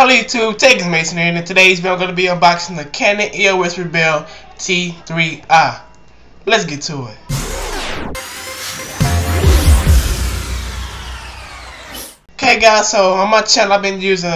Hello YouTube, Tegas Mason here, and in today's video I'm going to be unboxing the Canon EOS Rebel T3i. Let's get to it. Okay guys, so on my channel I've been using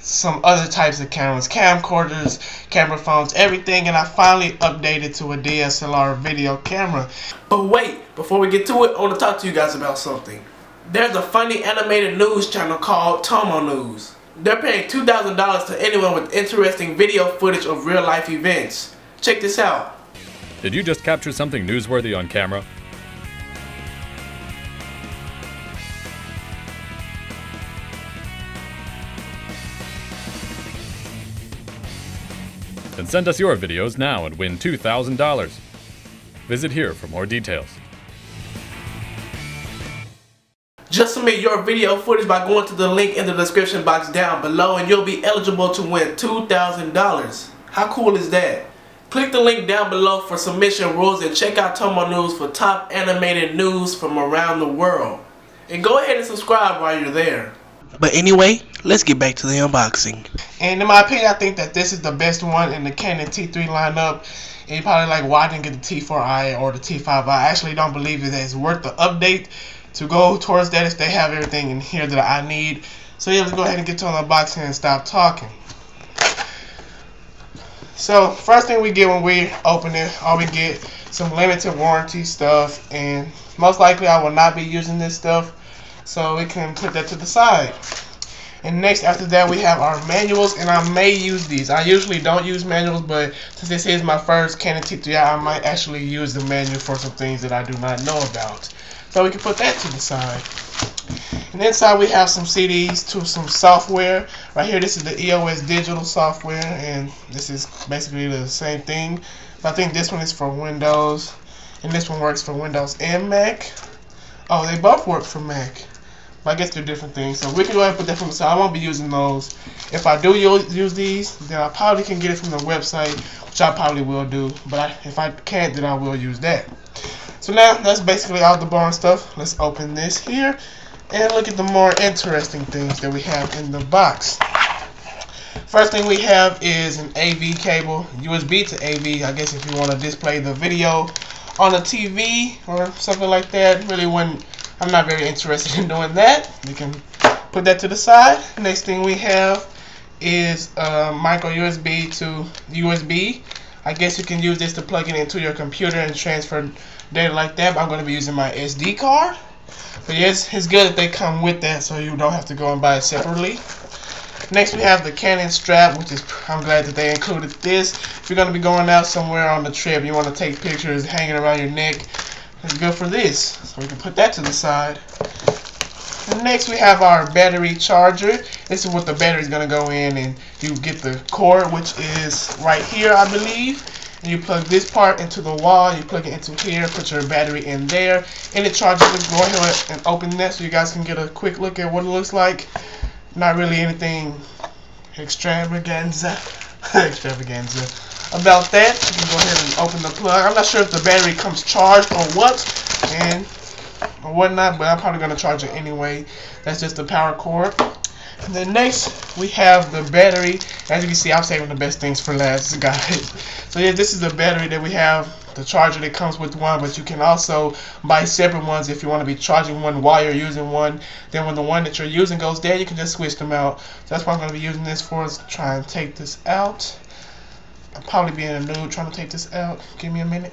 some other types of cameras, camcorders, camera phones, everything, and I finally updated to a DSLR video camera. But wait, before we get to it, I want to talk to you guys about something. There's a funny animated news channel called Tomo News. They're paying $2,000 to anyone with interesting video footage of real life events. Check this out. Did you just capture something newsworthy on camera? Then send us your videos now and win $2,000. Visit here for more details. Just submit your video footage by going to the link in the description box down below and you'll be eligible to win $2,000. How cool is that? Click the link down below for submission rules and check out Tomo News for top animated news from around the world. And go ahead and subscribe while you're there. But anyway, let's get back to the unboxing. And in my opinion, I think that this is the best one in the Canon T3 lineup. And you're probably like, why didn't get the T4i or the T5i? I actually don't believe that it's worth the update to go towards that if they have everything in here that I need. So yeah, let's go ahead and get to an unboxing and stop talking. So first thing we get when we open it, all we get some limited warranty stuff, and most likely I will not be using this stuff, so we can put that to the side. And next after that we have our manuals, and I may use these. I usually don't use manuals, but since this is my first Canon T3i, I might actually use the manual for some things that I do not know about. So we can put that to the side. And inside we have some CDs to some software. Right here, this is the EOS digital software, and this is basically the same thing. So I think this one is for Windows, and this one works for Windows and Mac. Oh, they both work for Mac. But I guess they're different things. So we can go ahead and put that from the side. I won't be using those. If I do use these, then I probably can get it from the website, which I probably will do. But if I can't, then I will use that. So now, that's basically all the boring stuff. Let's open this here and look at the more interesting things that we have in the box. First thing we have is an AV cable, USB to AV, I guess if you want to display the video on a TV or something like that. Really wouldn't, I'm not very interested in doing that. You can put that to the side. Next thing we have is a micro USB to USB. I guess you can use this to plug it into your computer and transfer data like that, but I'm going to be using my SD card. But yes, it's good that they come with that so you don't have to go and buy it separately. Next we have the Canon strap, which is, I'm glad that they included this. If you're going to be going out somewhere on the trip, you want to take pictures hanging around your neck, it's good for this. So we can put that to the side. And next we have our battery charger. This is what the battery is going to go in, and you get the cord, which is right here I believe, and you plug this part into the wall, you plug it into here, put your battery in there, and it charges it. Go ahead and open that so you guys can get a quick look at what it looks like. Not really anything extravaganza about that. You can go ahead and open the plug. I'm not sure if the battery comes charged or what, and or whatnot, but I'm probably going to charge it anyway. That's just the power cord. And then next we have the battery. As you can see, I'm saving the best things for last, guys. So yeah, this is the battery that we have, the charger that comes with one, but you can also buy separate ones if you want to be charging one while you're using one. Then when the one that you're using goes dead, you can just switch them out. So that's what I'm going to be using this for, is try and take this out. I'll probably be in a mood trying to take this out. Give me a minute.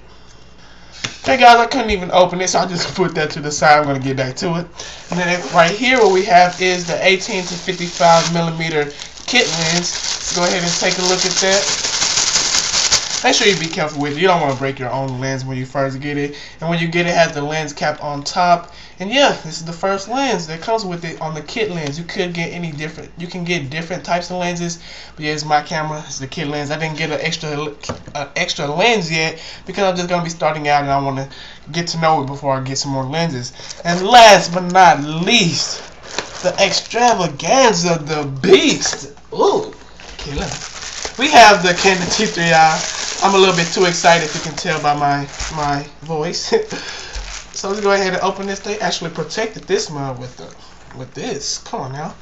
Hey guys, I couldn't even open it, so I just put that to the side. I'm going to get back to it. And then right here what we have is the 18 to 55 millimeter kit lens. Let's go ahead and take a look at that. Make sure you be careful with it. You don't want to break your own lens when you first get it. And when you get it, it has the lens cap on top. And yeah, this is the first lens that comes with it on the kit lens. You could get any different, you can get different types of lenses, but yeah, it's my camera, it's the kit lens. I didn't get an extra lens yet because I'm just going to be starting out and I want to get to know it before I get some more lenses. And last but not least, the extravaganza, the beast. Ooh, killer. We have the Canon T3i. I'm a little bit too excited, if you can tell by my voice. So let's go ahead and open this. They actually protected this mug with this. Come on now.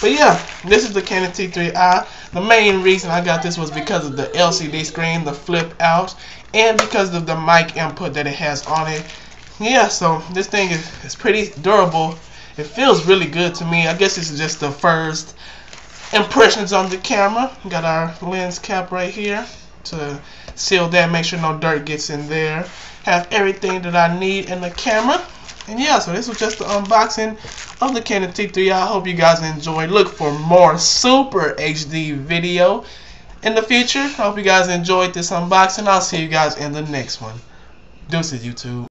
But yeah, this is the Canon T3i. The main reason I got this was because of the LCD screen, the flip out, and because of the mic input that it has on it. Yeah, so this thing is pretty durable. It feels really good to me. I guess this is just the first impressions on the camera. We got our lens cap right here to seal that, make sure no dirt gets in there. Have everything that I need in the camera. And yeah, so this was just the unboxing of the Canon T3i. I hope you guys enjoyed. Look for more super HD video in the future. I hope you guys enjoyed this unboxing. I'll see you guys in the next one. Deuces, YouTube.